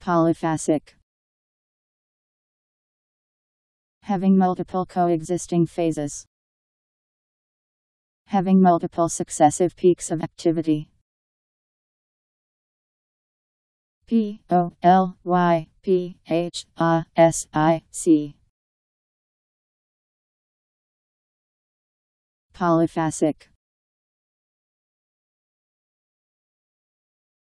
Polyphasic. Having multiple coexisting phases. Having multiple successive peaks of activity. Polyphasic. Polyphasic.